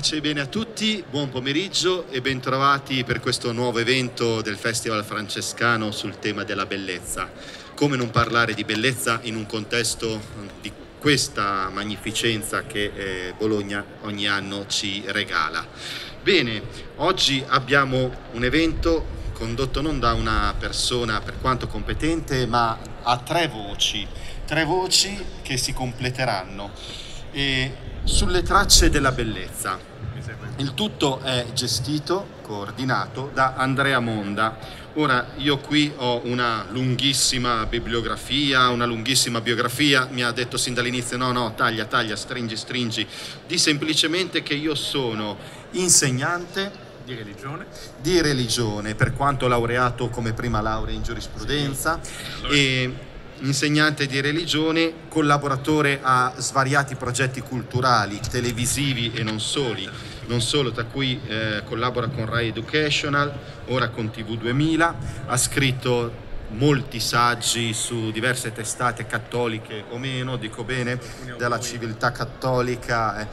Pace e bene a tutti, buon pomeriggio e bentrovati per questo nuovo evento del Festival Francescano sul tema della bellezza. Come non parlare di bellezza in un contesto di questa magnificenza che Bologna ogni anno ci regala. Bene, oggi abbiamo un evento condotto non da una persona per quanto competente, ma a tre voci che si completeranno e sulle tracce della bellezza. Il tutto è gestito, coordinato da Andrea Monda. Ora io qui ho una lunghissima bibliografia, una lunghissima biografia, mi ha detto sin dall'inizio no, taglia, stringi, di semplicemente che io sono insegnante di religione, per quanto laureato come prima laurea in giurisprudenza, e insegnante di religione, collaboratore a svariati progetti culturali, televisivi e non solo, tra cui collabora con Rai Educational, ora con TV 2000, ha scritto molti saggi su diverse testate cattoliche o meno, dico bene, della civiltà cattolica,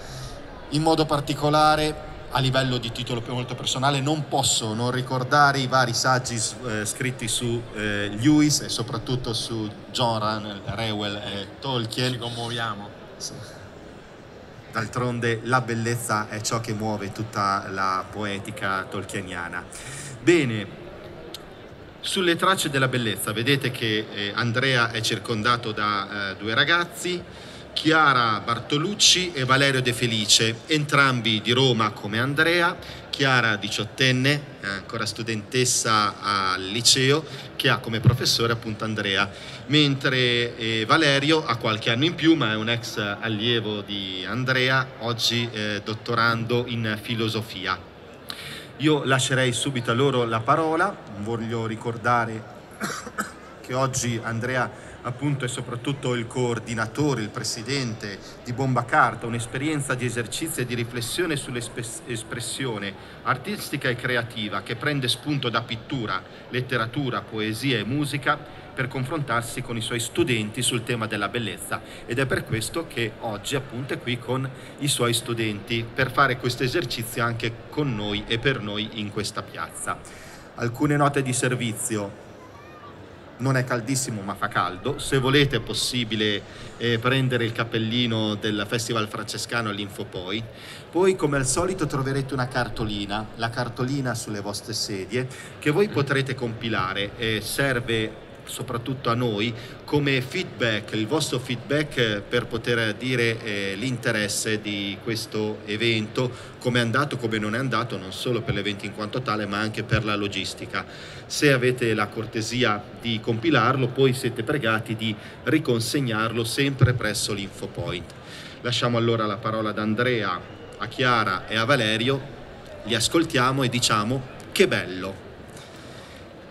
in modo particolare. A livello di titolo molto personale non posso non ricordare i vari saggi scritti su Lewis e soprattutto su John Ronald Reuel Tolkien. Ci commuoviamo. Sì. D'altronde la bellezza è ciò che muove tutta la poetica tolkieniana. Bene. Sulle tracce della bellezza vedete che Andrea è circondato da due ragazzi, Chiara Bartolucci e Valerio De Felice, entrambi di Roma come Andrea. Chiara, diciottenne, ancora studentessa al liceo, che ha come professore appunto Andrea, mentre Valerio ha qualche anno in più, ma è un ex allievo di Andrea, oggi dottorando in filosofia. Io lascerei subito a loro la parola. Voglio ricordare che oggi Andrea appunto è soprattutto il coordinatore, il presidente di Bombacarta, un'esperienza di esercizio e di riflessione sull'espressione artistica e creativa che prende spunto da pittura, letteratura, poesia e musica per confrontarsi con i suoi studenti sul tema della bellezza, ed è per questo che oggi appunto è qui con i suoi studenti per fare questo esercizio anche con noi e per noi in questa piazza. Alcune note di servizio. Non è caldissimo ma fa caldo, se volete è possibile prendere il cappellino del Festival Francescano all'Infopoi. Poi come al solito troverete una cartolina, la cartolina sulle vostre sedie, che voi potrete compilare e serve soprattutto a noi come feedback, il vostro feedback per poter dire l'interesse di questo evento, come è andato, come non è andato, non solo per l'evento in quanto tale ma anche per la logistica. Se avete la cortesia di compilarlo, poi siete pregati di riconsegnarlo sempre presso l'Infopoint. Lasciamo allora la parola ad Andrea, a Chiara e a Valerio, li ascoltiamo e diciamo che bello!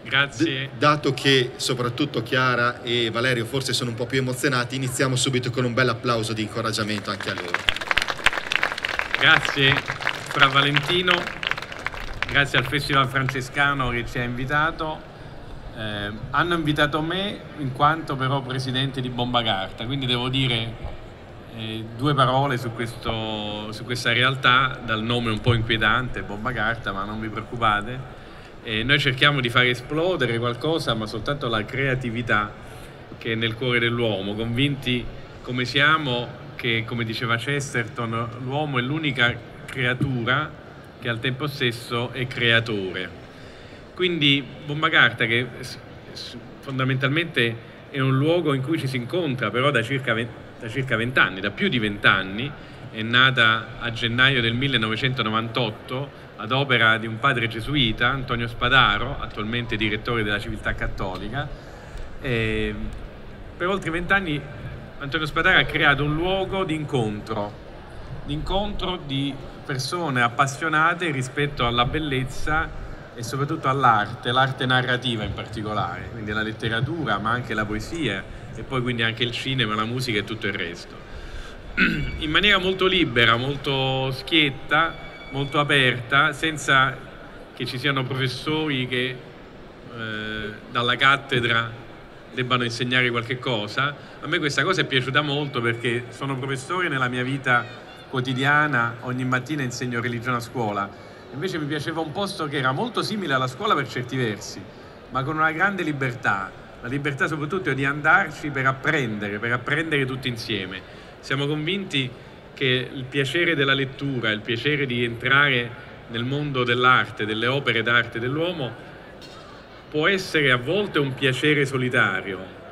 Grazie. Dato che soprattutto Chiara e Valerio forse sono un po' più emozionati, iniziamo subito con un bel applauso di incoraggiamento anche a loro. Grazie fra Valentino, grazie al Festival Francescano che ci ha invitato. Hanno invitato me in quanto però presidente di Bombacarta, quindi devo dire due parole su questa realtà dal nome un po' inquietante, Bombacarta, ma non vi preoccupate. Noi cerchiamo di far esplodere qualcosa, ma soltanto la creatività che è nel cuore dell'uomo, convinti come siamo che, come diceva Chesterton, l'uomo è l'unica creatura che al tempo stesso è creatore. Quindi Bombacarta, che fondamentalmente è un luogo in cui ci si incontra però da più di 20 anni, è nata a gennaio del 1998 ad opera di un padre gesuita, Antonio Spadaro, attualmente direttore della Civiltà Cattolica. Per oltre 20 anni Antonio Spadaro ha creato un luogo di incontro di persone appassionate rispetto alla bellezza e soprattutto all'arte, l'arte narrativa in particolare, quindi la letteratura ma anche la poesia e poi quindi anche il cinema, la musica e tutto il resto. In maniera molto libera, molto schietta, molto aperta, senza che ci siano professori che dalla cattedra debbano insegnare qualche cosa. A me questa cosa è piaciuta molto perché sono professore nella mia vita quotidiana, ogni mattina insegno religione a scuola. Invece mi piaceva un posto che era molto simile alla scuola per certi versi, ma con una grande libertà, la libertà soprattutto di andarci per apprendere tutti insieme. Siamo convinti che il piacere della lettura, il piacere di entrare nel mondo dell'arte, delle opere d'arte dell'uomo, può essere a volte un piacere solitario,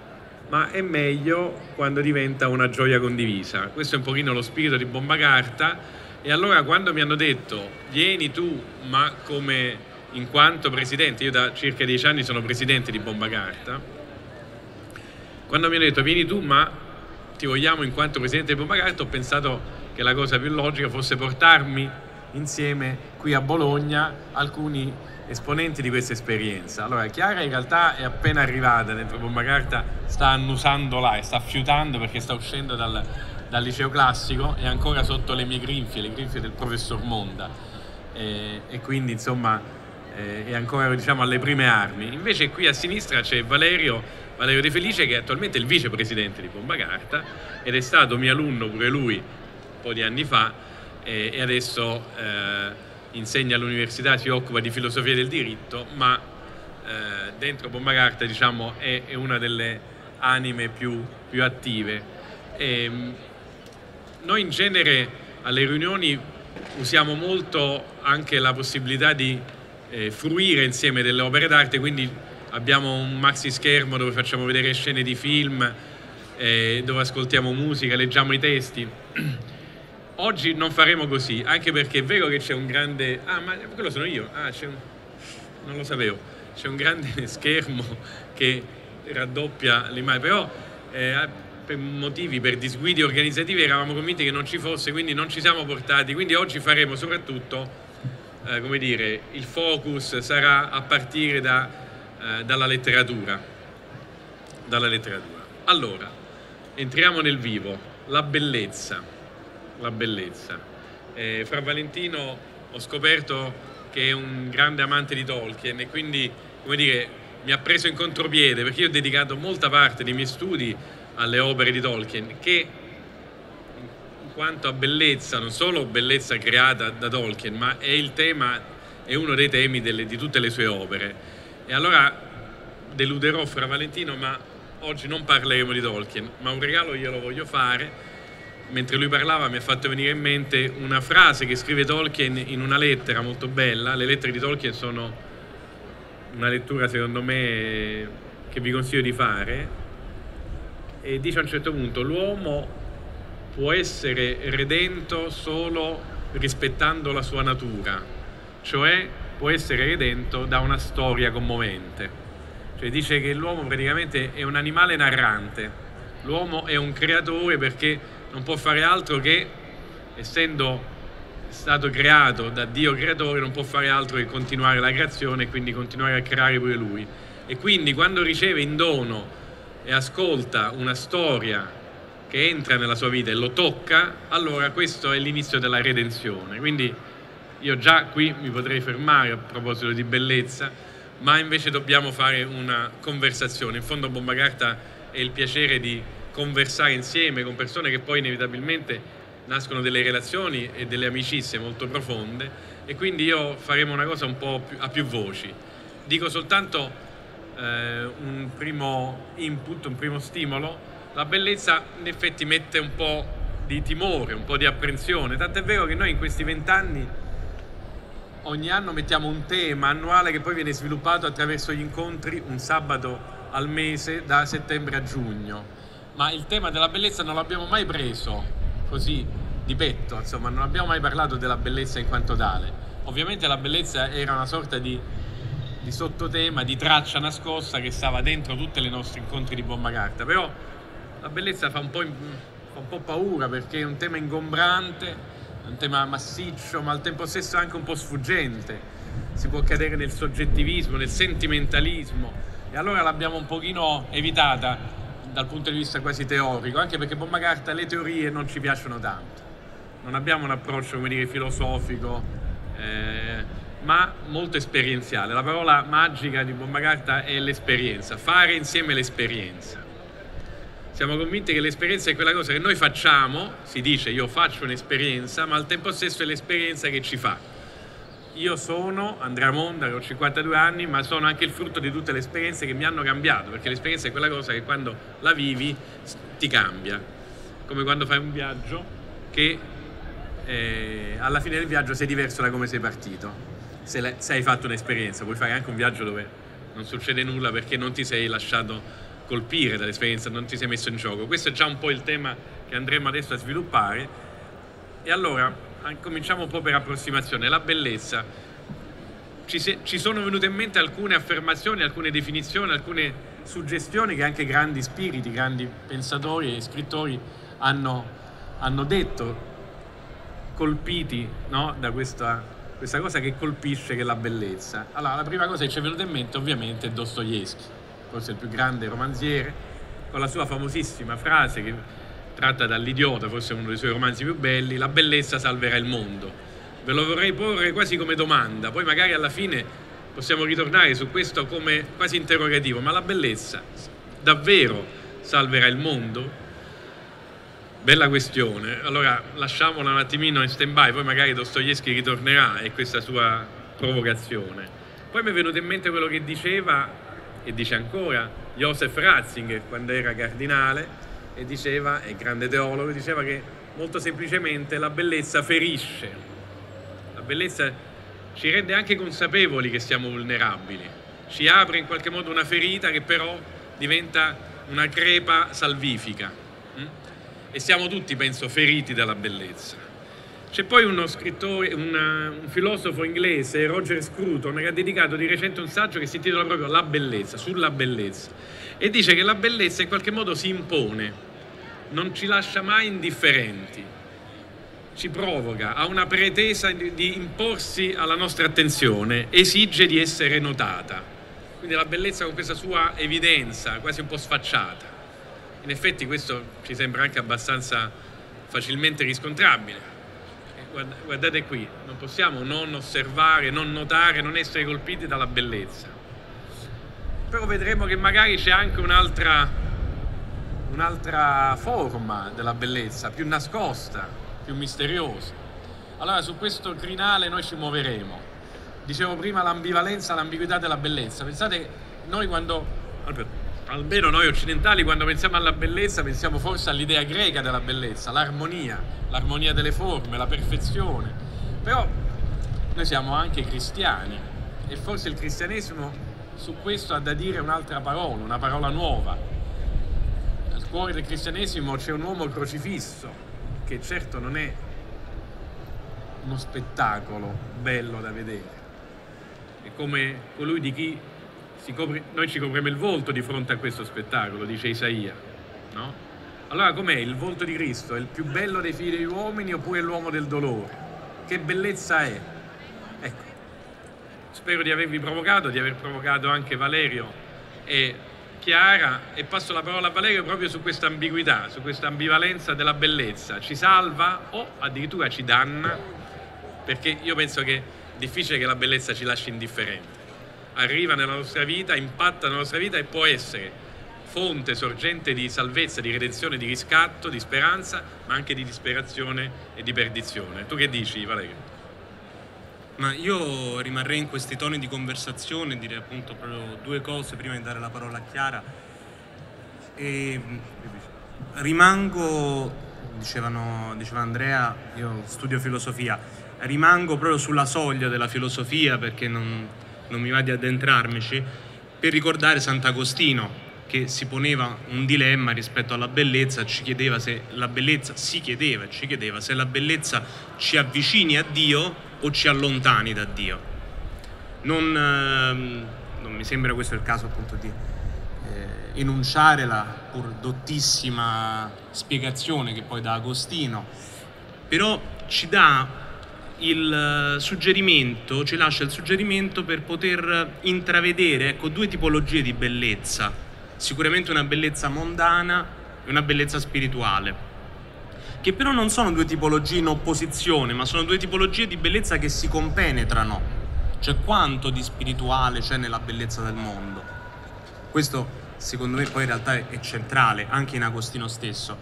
ma è meglio quando diventa una gioia condivisa. Questo è un pochino lo spirito di Bombacarta. E allora quando mi hanno detto vieni tu, ma come in quanto presidente, io da circa 10 anni sono presidente di Bombacarta, quando mi hanno detto vieni tu ma ti vogliamo in quanto presidente di Bombacarta, ho pensato che la cosa più logica fosse portarmi insieme qui a Bologna alcuni esponenti di questa esperienza. Allora Chiara in realtà è appena arrivata dentro Bombacarta, sta annusando là e sta fiutando perché sta uscendo dal liceo classico, è ancora sotto le mie grinfie, le grinfie del professor Monda, e quindi insomma è ancora, diciamo, alle prime armi. Invece qui a sinistra c'è Valerio De Felice, che è attualmente il vicepresidente di Bombacarta ed è stato mio alunno pure lui un po' di anni fa, e adesso insegna all'università, si occupa di filosofia del diritto, ma dentro Bombacarta, diciamo, è una delle anime più attive. E noi in genere alle riunioni usiamo molto anche la possibilità di fruire insieme delle opere d'arte, quindi abbiamo un maxi schermo dove facciamo vedere scene di film, dove ascoltiamo musica, leggiamo i testi. Oggi non faremo così, anche perché è vero che c'è un grande... Ah, ma quello sono io! Ah, non lo sapevo. C'è un grande schermo che raddoppia l'immagine, però per motivi, per disguidi organizzativi eravamo convinti che non ci fosse, quindi non ci siamo portati. Quindi oggi faremo soprattutto, come dire, il focus sarà a partire dalla letteratura. Allora, entriamo nel vivo. La bellezza. Fra Valentino ho scoperto che è un grande amante di Tolkien e quindi, come dire, mi ha preso in contropiede, perché io ho dedicato molta parte dei miei studi alle opere di Tolkien, che in quanto a bellezza, non solo bellezza creata da Tolkien, ma è il tema, è uno dei temi di tutte le sue opere. E allora deluderò Fra Valentino, ma oggi non parleremo di Tolkien, ma un regalo glielo voglio fare. Mentre lui parlava mi ha fatto venire in mente una frase che scrive Tolkien in una lettera molto bella. Le lettere di Tolkien sono una lettura, secondo me, che vi consiglio di fare. E dice a un certo punto: l'uomo può essere redento solo rispettando la sua natura, cioè può essere redento da una storia commovente. Cioè dice che l'uomo praticamente è un animale narrante, l'uomo è un creatore perché non può fare altro che, essendo stato creato da Dio creatore, non può fare altro che continuare la creazione e quindi continuare a creare pure lui. E quindi quando riceve in dono e ascolta una storia che entra nella sua vita e lo tocca, allora questo è l'inizio della redenzione. Quindi io già qui mi potrei fermare a proposito di bellezza, ma invece dobbiamo fare una conversazione. In fondo Bombacarta è il piacere di conversare insieme con persone che poi inevitabilmente nascono delle relazioni e delle amicizie molto profonde, e quindi io faremo una cosa un po' a più voci. Dico soltanto un primo input, un primo stimolo. La bellezza in effetti mette un po' di timore, un po' di apprensione, tant'è vero che noi in questi 20 anni ogni anno mettiamo un tema annuale che poi viene sviluppato attraverso gli incontri un sabato al mese da settembre a giugno. Ma il tema della bellezza non l'abbiamo mai preso così di petto, insomma, non abbiamo mai parlato della bellezza in quanto tale. Ovviamente la bellezza era una sorta di sottotema, di traccia nascosta che stava dentro tutti i nostri incontri di Bombacarta, però la bellezza fa un po' paura perché è un tema ingombrante, è un tema massiccio, ma al tempo stesso anche un po' sfuggente. Si può cadere nel soggettivismo, nel sentimentalismo, e allora l'abbiamo un pochino evitata dal punto di vista quasi teorico, anche perché Bombacarta le teorie non ci piacciono tanto, non abbiamo un approccio, come dire, filosofico, ma molto esperienziale. La parola magica di Bombacarta è l'esperienza, fare insieme l'esperienza. Siamo convinti che l'esperienza è quella cosa che noi facciamo, si dice io faccio un'esperienza, ma al tempo stesso è l'esperienza che ci fa. Io sono Andrea Monda, che ho 52 anni, ma sono anche il frutto di tutte le esperienze che mi hanno cambiato, perché l'esperienza è quella cosa che quando la vivi ti cambia, come quando fai un viaggio che alla fine del viaggio sei diverso da come sei partito. Se hai fatto un'esperienza, puoi fare anche un viaggio dove non succede nulla perché non ti sei lasciato colpire dall'esperienza, non ti sei messo in gioco. Questo è già un po' il tema che andremo adesso a sviluppare. E allora cominciamo un po' per approssimazione. La bellezza, ci sono venute in mente alcune affermazioni, alcune definizioni, alcune suggestioni che anche grandi spiriti, grandi pensatori e scrittori hanno detto, colpiti, no? Da questa cosa che colpisce, che è la bellezza. Allora, la prima cosa che ci è venuta in mente ovviamente è Dostoevskij, forse il più grande romanziere, con la sua famosissima frase che tratta dall'Idiota, forse uno dei suoi romanzi più belli: la bellezza salverà il mondo. Ve lo vorrei porre quasi come domanda, poi magari alla fine possiamo ritornare su questo come quasi interrogativo, ma la bellezza davvero salverà il mondo? Bella questione. Allora lasciamola un attimino in stand by, poi magari Dostoevskij ritornerà e questa sua provocazione. Poi mi è venuto in mente quello che diceva e dice ancora Josef Ratzinger quando era cardinale, e diceva, è grande teologo, diceva che molto semplicemente la bellezza ferisce, la bellezza ci rende anche consapevoli che siamo vulnerabili, ci apre in qualche modo una ferita che però diventa una crepa salvifica, e siamo tutti, penso, feriti dalla bellezza. C'è poi uno scrittore, un filosofo inglese, Roger Scruton, che ha dedicato di recente un saggio che si intitola proprio La bellezza, sulla bellezza, e dice che la bellezza in qualche modo si impone, non ci lascia mai indifferenti, ci provoca, ha una pretesa di imporsi alla nostra attenzione, esige di essere notata. Quindi la bellezza con questa sua evidenza, quasi un po' sfacciata. In effetti questo ci sembra anche abbastanza facilmente riscontrabile. Guardate qui, non possiamo non osservare, non notare, non essere colpiti dalla bellezza. Però vedremo che magari c'è anche un'altra forma della bellezza, più nascosta, più misteriosa. Allora su questo crinale noi ci muoveremo. Dicevo prima l'ambivalenza, l'ambiguità della bellezza. Pensate, noi quando, almeno noi occidentali, quando pensiamo alla bellezza pensiamo forse all'idea greca della bellezza, l'armonia delle forme, la perfezione. Però noi siamo anche cristiani e forse il cristianesimo su questo ha da dire un'altra parola, una parola nuova. Al cuore del cristianesimo c'è un uomo crocifisso, che certo non è uno spettacolo bello da vedere, è come colui di chi noi ci copriamo il volto di fronte a questo spettacolo, dice Isaia, no? Allora com'è il volto di Cristo? È il più bello dei figli degli uomini oppure l'uomo del dolore? Che bellezza è? Ecco, spero di avervi provocato, di aver provocato anche Valerio e Chiara, e passo la parola a Valerio proprio su questa ambiguità, su questa ambivalenza della bellezza. Ci salva o addirittura ci danna? Perché io penso che è difficile che la bellezza ci lasci indifferenti. Arriva nella nostra vita, impatta nella nostra vita e può essere fonte, sorgente di salvezza, di redenzione, di riscatto, di speranza, ma anche di disperazione e di perdizione. Tu che dici, Valerio? Ma io rimarrei in questi toni di conversazione, direi appunto proprio due cose prima di dare la parola a Chiara. E rimango, diceva Andrea, io studio filosofia, rimango proprio sulla soglia della filosofia perché non mi va di addentrarmici, per ricordare Sant'Agostino, che si poneva un dilemma rispetto alla bellezza, si chiedeva se la bellezza ci avvicini a Dio o ci allontani da Dio. Non mi sembra questo il caso appunto di enunciare la pur dottissima spiegazione che poi dà Agostino, però ci dà il suggerimento, ci lascia il suggerimento per poter intravedere, ecco, due tipologie di bellezza, sicuramente una bellezza mondana e una bellezza spirituale, che però non sono due tipologie in opposizione, ma sono due tipologie di bellezza che si compenetrano, cioè quanto di spirituale c'è nella bellezza del mondo. Questo secondo me poi in realtà è centrale anche in Agostino stesso.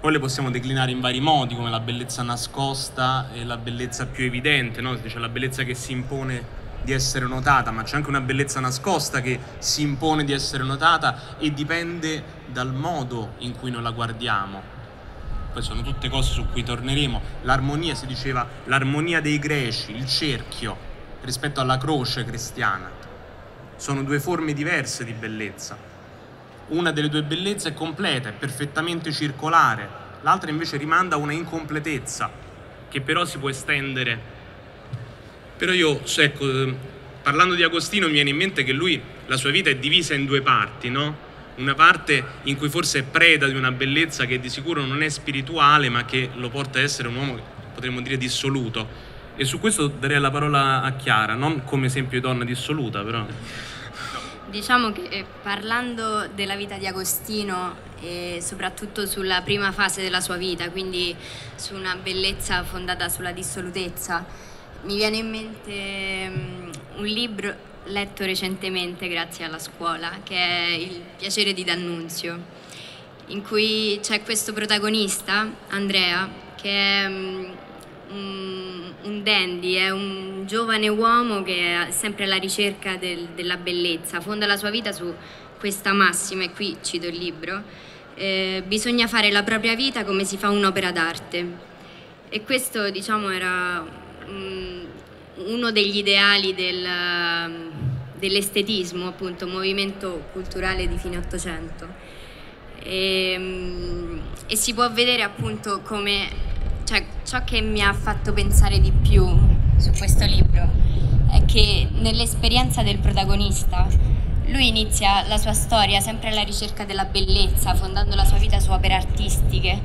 Poi le possiamo declinare in vari modi, come la bellezza nascosta e la bellezza più evidente, no? Cioè la bellezza che si impone di essere notata, ma c'è anche una bellezza nascosta che si impone di essere notata e dipende dal modo in cui noi la guardiamo. Poi sono tutte cose su cui torneremo. L'armonia, si diceva, l'armonia dei greci, il cerchio rispetto alla croce cristiana, sono due forme diverse di bellezza. Una delle due bellezze è completa, è perfettamente circolare, l'altra invece rimanda a una incompletezza che però si può estendere. Però io, ecco, parlando di Agostino mi viene in mente che lui, la sua vita è divisa in due parti, no? Una parte in cui forse è preda di una bellezza che di sicuro non è spirituale, ma che lo porta a essere un uomo, potremmo dire, dissoluto. E su questo darei la parola a Chiara, non come esempio di donna dissoluta, però... Diciamo che parlando della vita di Agostino e soprattutto sulla prima fase della sua vita, quindi su una bellezza fondata sulla dissolutezza, mi viene in mente un libro letto recentemente grazie alla scuola, che è Il piacere di D'Annunzio, in cui c'è questo protagonista, Andrea, che è un dandy, è un giovane uomo che è sempre alla ricerca della bellezza, fonda la sua vita su questa massima, e qui cito il libro: bisogna fare la propria vita come si fa un'opera d'arte. E questo, diciamo, era uno degli ideali dell'estetismo, appunto, movimento culturale di fine Ottocento, e si può vedere appunto come... Cioè, ciò che mi ha fatto pensare di più su questo libro è che nell'esperienza del protagonista lui inizia la sua storia sempre alla ricerca della bellezza, fondando la sua vita su opere artistiche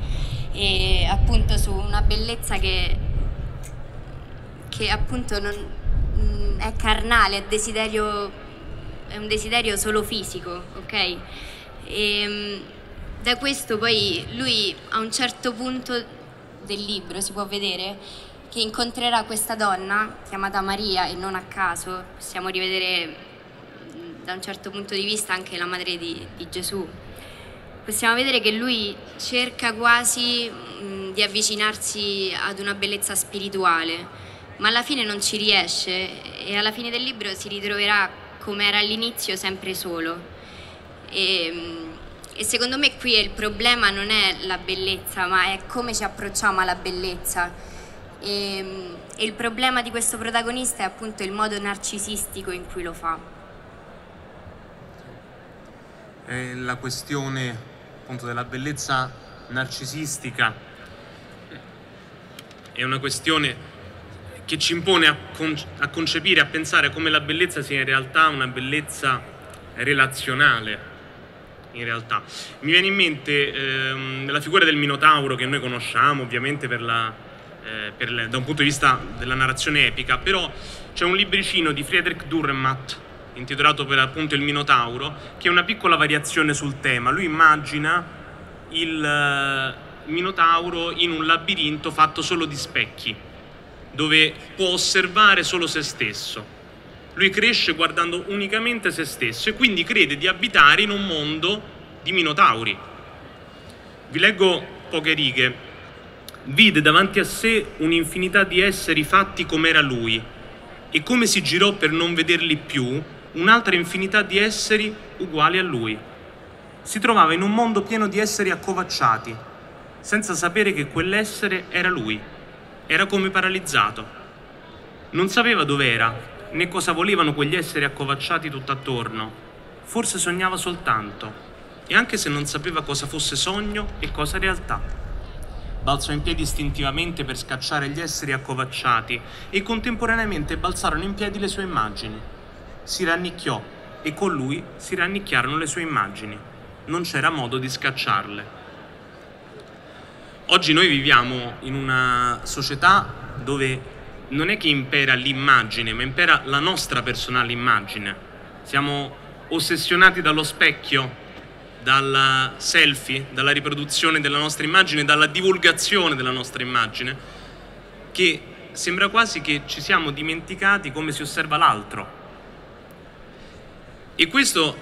e appunto su una bellezza che appunto non è carnale, è un desiderio solo fisico, ok? E da questo poi lui a un certo punto del libro si può vedere che incontrerà questa donna chiamata Maria, e non a caso possiamo rivedere da un certo punto di vista anche la madre di Gesù. Possiamo vedere che lui cerca quasi di avvicinarsi ad una bellezza spirituale, ma alla fine non ci riesce, e alla fine del libro si ritroverà come era all'inizio, sempre solo. E secondo me qui il problema non è la bellezza, ma è come ci approcciamo alla bellezza. E il problema di questo protagonista è appunto il modo narcisistico in cui lo fa. È la questione appunto della bellezza narcisistica, è una questione che ci impone a concepire, a pensare come la bellezza sia in realtà una bellezza relazionale. In realtà mi viene in mente la figura del Minotauro, che noi conosciamo ovviamente da un punto di vista della narrazione epica, però c'è un libricino di Friedrich Dürrenmatt intitolato per appunto Il Minotauro, che è una piccola variazione sul tema. Lui immagina il Minotauro in un labirinto fatto solo di specchi, dove può osservare solo se stesso. Lui cresce guardando unicamente se stesso e quindi crede di abitare in un mondo di minotauri. Vi leggo poche righe. Vide davanti a sé un'infinità di esseri fatti come era lui, e come si girò per non vederli più, un'altra infinità di esseri uguali a lui. Si trovava in un mondo pieno di esseri accovacciati, senza sapere che quell'essere era lui. Era come paralizzato. Non sapeva dov'era, né cosa volevano quegli esseri accovacciati tutt'attorno. Forse sognava soltanto, e anche se non sapeva cosa fosse sogno e cosa realtà. Balzò in piedi istintivamente per scacciare gli esseri accovacciati, e contemporaneamente balzarono in piedi le sue immagini. Si rannicchiò, e con lui si rannicchiarono le sue immagini. Non c'era modo di scacciarle. Oggi noi viviamo in una società dove non è che impera l'immagine, ma impera la nostra personale immagine. Siamo ossessionati dallo specchio, dalla selfie, dalla riproduzione della nostra immagine, dalla divulgazione della nostra immagine, che sembra quasi che ci siamo dimenticati come si osserva l'altro. E questo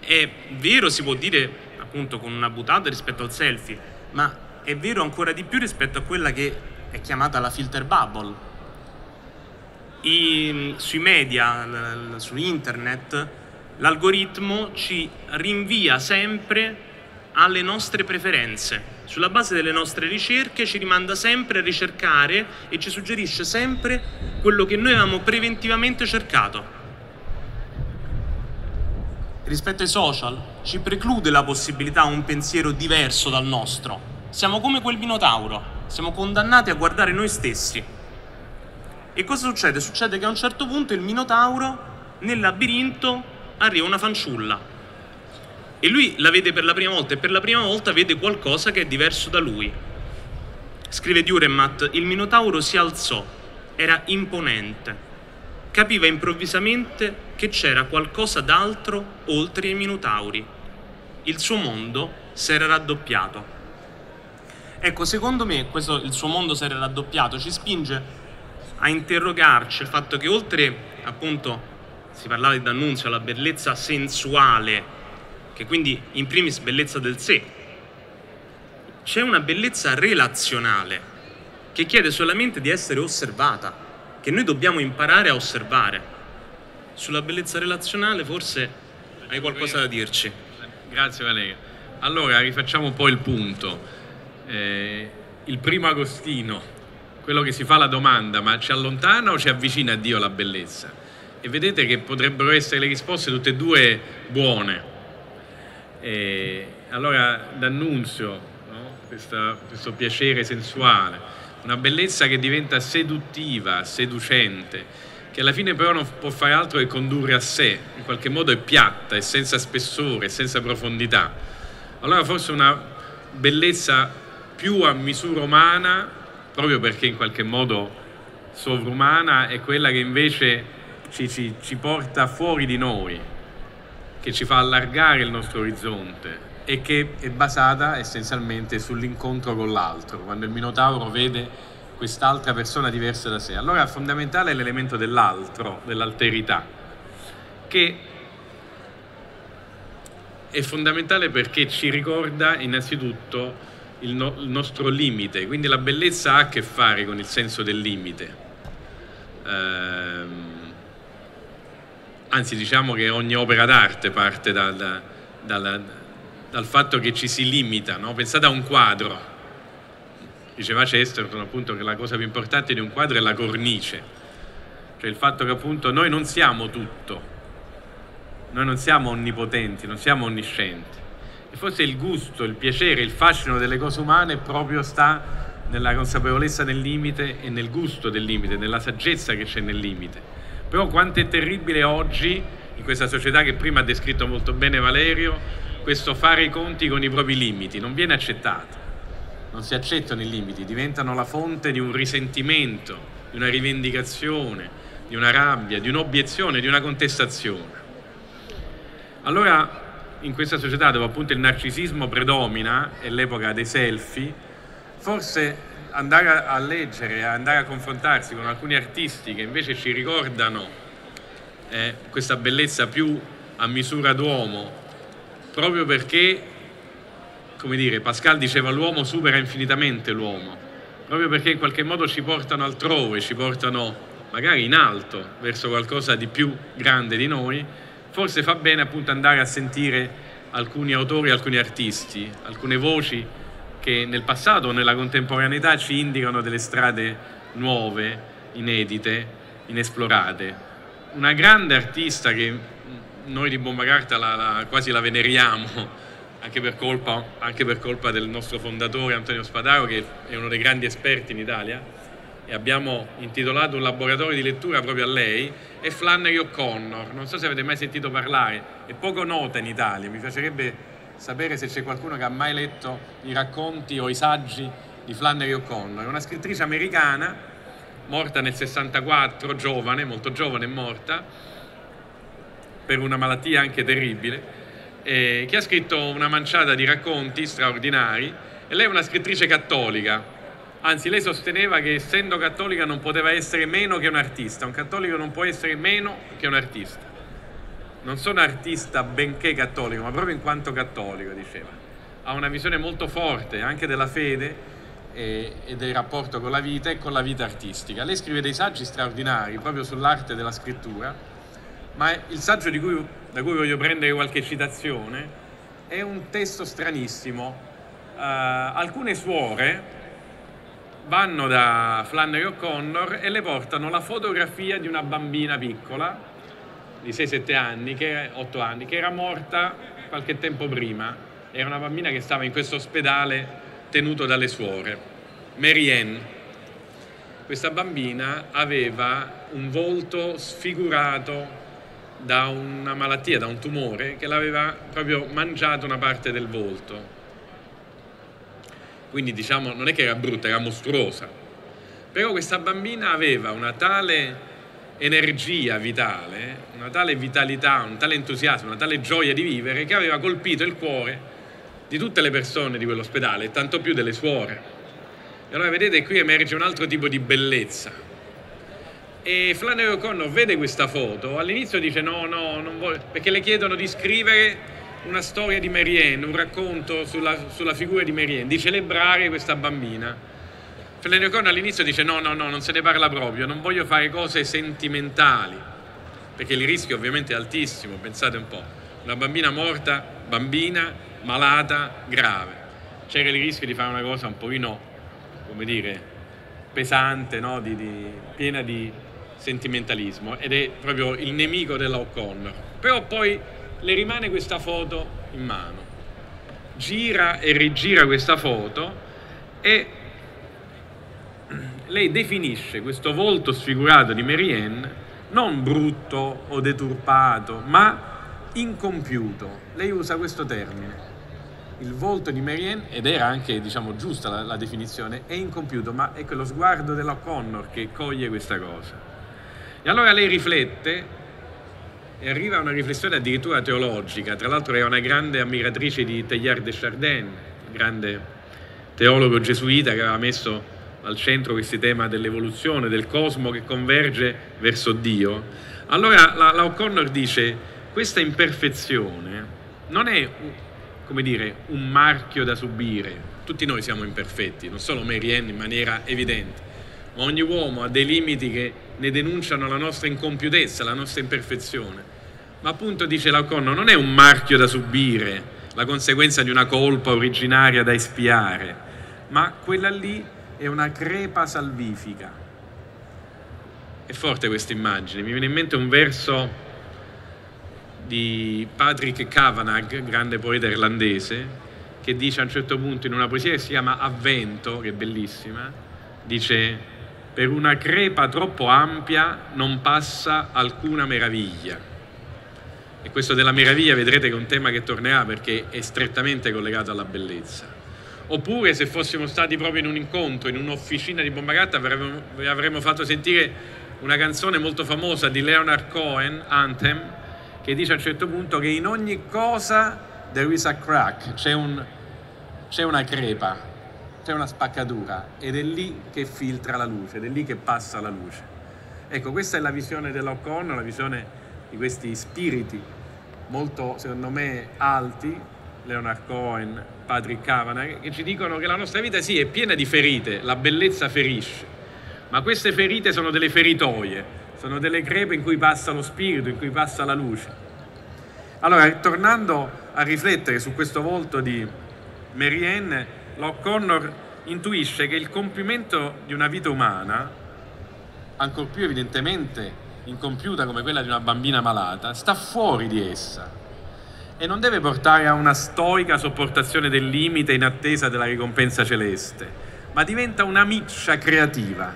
È vero, si può dire, appunto, con una buttata rispetto al selfie, ma è vero ancora di più rispetto a quella che è chiamata la filter bubble. Sui media, su internet, l'algoritmo ci rinvia sempre alle nostre preferenze. Sulla base delle nostre ricerche ci rimanda sempre a ricercare e ci suggerisce sempre quello che noi avevamo preventivamente cercato. Rispetto ai social ci preclude la possibilità a un pensiero diverso dal nostro. Siamo come quel minotauro, siamo condannati a guardare noi stessi. E cosa succede? Succede che a un certo punto il minotauro nel labirinto arriva una fanciulla e lui la vede per la prima volta, e per la prima volta vede qualcosa che è diverso da lui. Scrive Dürrenmatt: il minotauro si alzò, era imponente, capiva improvvisamente che c'era qualcosa d'altro oltre i minotauri, il suo mondo si era raddoppiato. Ecco, secondo me questo "il suo mondo si era raddoppiato" ci spinge a interrogarci il fatto che, oltre, appunto, si parlava di D'Annunzio, alla bellezza sensuale, che quindi in primis bellezza del sé, c'è una bellezza relazionale che chiede solamente di essere osservata, che noi dobbiamo imparare a osservare. Sulla bellezza relazionale forse hai qualcosa da dirci. Grazie Valerio. Allora, rifacciamo un po' il punto. Il primo Agostino, quello che si fa la domanda: ma ci allontana o ci avvicina a Dio la bellezza? E vedete che potrebbero essere le risposte tutte e due buone. Allora D'Annunzio, no? Questo piacere sensuale, una bellezza che diventa seduttiva, seducente, che alla fine però non può fare altro che condurre a sé, in qualche modo è piatta, è senza spessore, è senza profondità. Allora forse una bellezza più a misura umana, proprio perché in qualche modo sovrumana, è quella che invece ci porta fuori di noi, che ci fa allargare il nostro orizzonte, e che è basata essenzialmente sull'incontro con l'altro, quando il minotauro vede quest'altra persona diversa da sé. Allora fondamentale è l'elemento dell'altro, dell'alterità, che è fondamentale perché ci ricorda innanzitutto il nostro limite. Quindi la bellezza ha a che fare con il senso del limite. Anzi, diciamo che ogni opera d'arte parte dal fatto che ci si limita, no? Pensate a un quadro. Diceva Chesterton, appunto, che la cosa più importante di un quadro è la cornice, cioè il fatto che, appunto, noi non siamo tutto, noi non siamo onnipotenti, non siamo onniscienti. E forse il gusto, il piacere, il fascino delle cose umane proprio sta nella consapevolezza del limite e nel gusto del limite, nella saggezza che c'è nel limite. Però quanto è terribile oggi, in questa società che prima ha descritto molto bene Valerio, questo fare i conti con i propri limiti. Non viene accettato, non si accettano i limiti, diventano la fonte di un risentimento, di una rivendicazione, di una rabbia, di un'obiezione, di una contestazione. Allora, in questa società dove, appunto, il narcisismo predomina, è l'epoca dei selfie, forse andare a leggere, andare a confrontarsi con alcuni artisti che invece ci ricordano questa bellezza più a misura d'uomo, proprio perché, come dire, Pascal diceva l'uomo supera infinitamente l'uomo, proprio perché in qualche modo ci portano altrove, ci portano magari in alto, verso qualcosa di più grande di noi. Forse fa bene, appunto, andare a sentire alcuni autori, alcuni artisti, alcune voci che nel passato o nella contemporaneità ci indicano delle strade nuove, inedite, inesplorate. Una grande artista che noi di Bombacarta quasi la veneriamo, anche per colpa del nostro fondatore Antonio Spadaro, che è uno dei grandi esperti in Italia, e abbiamo intitolato un laboratorio di lettura proprio a lei, è Flannery O'Connor. Non so se avete mai sentito parlare, è poco nota in Italia, mi piacerebbe sapere se c'è qualcuno che ha mai letto i racconti o i saggi di Flannery O'Connor. È una scrittrice americana, morta nel 64, giovane, molto giovane, morta per una malattia anche terribile, che ha scritto una manciata di racconti straordinari. E lei è una scrittrice cattolica, anzi lei sosteneva che, essendo cattolica, non poteva essere meno che un artista, un cattolico non può essere meno che un artista. non sono artista benché cattolico, ma proprio in quanto cattolico, diceva. Ha una visione molto forte anche della fede e del rapporto con la vita e con la vita artistica. Lei scrive dei saggi straordinari proprio sull'arte della scrittura, ma il saggio da cui voglio prendere qualche citazione è un testo stranissimo. Alcune suore vanno da Flannery O'Connor e le portano la fotografia di una bambina piccola di 6-7 anni, 8 anni, che era morta qualche tempo prima. Era una bambina che stava in questo ospedale tenuto dalle suore. Mary Ann, questa bambina aveva un volto sfigurato da una malattia, da un tumore che l'aveva proprio mangiato una parte del volto, quindi diciamo non è che era brutta, era mostruosa, però questa bambina aveva una tale energia vitale, una tale vitalità, un tale entusiasmo, una tale gioia di vivere che aveva colpito il cuore di tutte le persone di quell'ospedale, tanto più delle suore. E allora vedete, qui emerge un altro tipo di bellezza. E Flannery O'Connor vede questa foto, all'inizio dice no, non voglio, perché le chiedono di scrivere una storia di Mary Ann, un racconto sulla figura di Mary Ann, di celebrare questa bambina. Flannery O'Connor all'inizio dice no, non se ne parla proprio, non voglio fare cose sentimentali, perché il rischio ovviamente è altissimo, pensate un po', una bambina morta, bambina, malata, grave. C'era il rischio di fare una cosa un pochino, come dire, pesante, no? Piena di sentimentalismo, ed è proprio il nemico della O'Connor. Però poi le rimane questa foto in mano, gira e rigira questa foto e lei definisce questo volto sfigurato di Mary Ann non brutto o deturpato, ma incompiuto. Lei usa questo termine. Il volto di Mary Ann, ed era anche, diciamo, giusta la definizione, è incompiuto, ma è quello sguardo della O'Connor che coglie questa cosa. E allora lei riflette e arriva a una riflessione addirittura teologica. Tra l'altro era una grande ammiratrice di Teilhard de Chardin, grande teologo gesuita che aveva messo al centro questo tema dell'evoluzione, del cosmo che converge verso Dio. Allora la O'Connor dice: questa imperfezione non è, come dire, un marchio da subire. Tutti noi siamo imperfetti, non solo Mary Ann in maniera evidente, ma ogni uomo ha dei limiti che ne denunciano la nostra incompiutezza, la nostra imperfezione. Ma appunto, dice O'Connor, non è un marchio da subire, la conseguenza di una colpa originaria da espiare, ma quella lì è una crepa salvifica. È forte questa immagine, mi viene in mente un verso di Patrick Kavanagh, grande poeta irlandese, che dice a un certo punto in una poesia che si chiama Avvento, che è bellissima, dice: per una crepa troppo ampia non passa alcuna meraviglia. E questo della meraviglia vedrete che è un tema che tornerà, perché è strettamente collegato alla bellezza. Oppure, se fossimo stati proprio in un incontro, in un'officina di Bombacarta, vi avremmo fatto sentire una canzone molto famosa di Leonard Cohen, Anthem, che dice a un certo punto che in ogni cosa there is a crack, c'è una crepa, c'è una spaccatura, ed è lì che filtra la luce, ed è lì che passa la luce. Ecco, questa è la visione dell'O'Connor, la visione di questi spiriti molto, secondo me, alti, Leonard Cohen, Patrick Kavanagh, che ci dicono che la nostra vita sì è piena di ferite, la bellezza ferisce, ma queste ferite sono delle feritoie, sono delle crepe in cui passa lo spirito, in cui passa la luce. Allora, tornando a riflettere su questo volto di Mary Ann, O'Connor intuisce che il compimento di una vita umana, ancor più evidentemente incompiuta come quella di una bambina malata, sta fuori di essa e non deve portare a una stoica sopportazione del limite in attesa della ricompensa celeste, ma diventa una miccia creativa,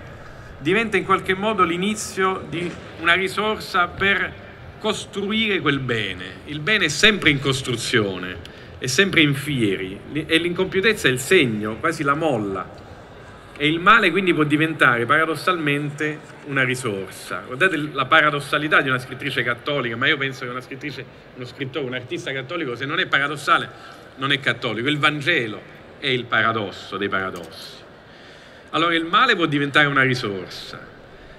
diventa in qualche modo l'inizio di una risorsa per costruire quel bene. Il bene è sempre in costruzione, è sempre in fieri, e l'incompiutezza è il segno, quasi la molla, e il male quindi può diventare paradossalmente una risorsa. Guardate la paradossalità di una scrittrice cattolica, ma io penso che una scrittrice, uno scrittore, un artista cattolico, se non è paradossale, non è cattolico. Il Vangelo è il paradosso dei paradossi. Allora il male può diventare una risorsa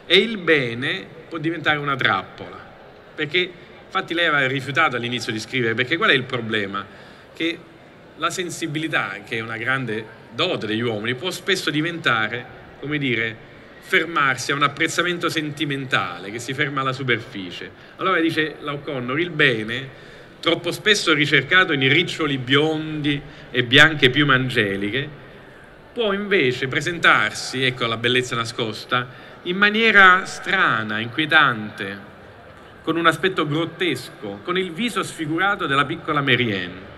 e il bene può diventare una trappola, perché Infatti lei aveva rifiutato all'inizio di scrivere, perché qual è il problema? Che la sensibilità, che è una grande dote degli uomini, può spesso diventare, come dire, fermarsi a un apprezzamento sentimentale che si ferma alla superficie. Allora dice O'Connor, il bene troppo spesso ricercato in riccioli biondi e bianche piume angeliche può invece presentarsi, ecco la bellezza nascosta, in maniera strana, inquietante, con un aspetto grottesco, con il viso sfigurato della piccola Mérienne.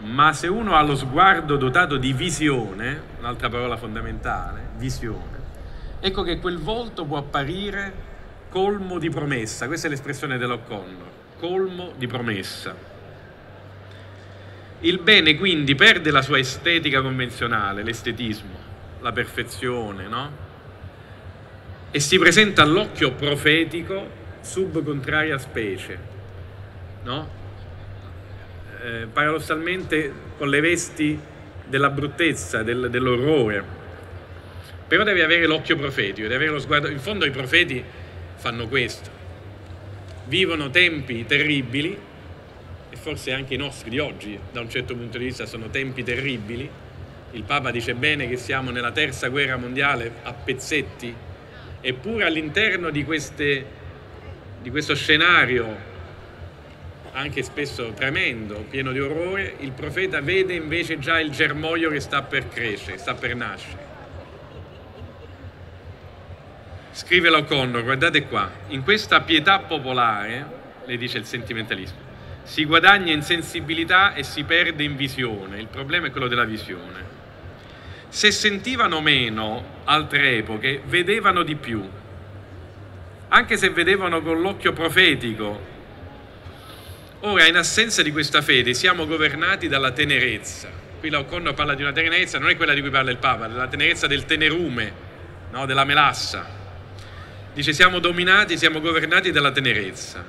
Ma se uno ha lo sguardo dotato di visione, un'altra parola fondamentale, visione, ecco che quel volto può apparire colmo di promessa. Questa è l'espressione dell'O'Connor, colmo di promessa. Il bene quindi perde la sua estetica convenzionale, l'estetismo, la perfezione, no? E si presenta all'occhio profetico sub contraria specie, no? Paradossalmente con le vesti della bruttezza, dell'orrore. Però deve avere l'occhio profetico, deve avere lo sguardo. In fondo i profeti fanno questo. Vivono tempi terribili, e forse anche i nostri di oggi, da un certo punto di vista, sono tempi terribili. Il Papa dice bene che siamo nella terza guerra mondiale a pezzetti, eppure all'interno di questo scenario, anche spesso tremendo, pieno di orrore, il profeta vede invece già il germoglio che sta per crescere, sta per nascere. Scrive O'Connor, guardate qua, in questa pietà popolare, le dice il sentimentalismo, si guadagna in sensibilità e si perde in visione. Il problema è quello della visione. Se sentivano meno altre epoche, vedevano di più. Anche se vedevano con l'occhio profetico. Ora, in assenza di questa fede, siamo governati dalla tenerezza. Qui O'Connor parla di una tenerezza, non è quella di cui parla il Papa, della tenerezza del tenerume, no? Della melassa. Dice siamo dominati, siamo governati dalla tenerezza,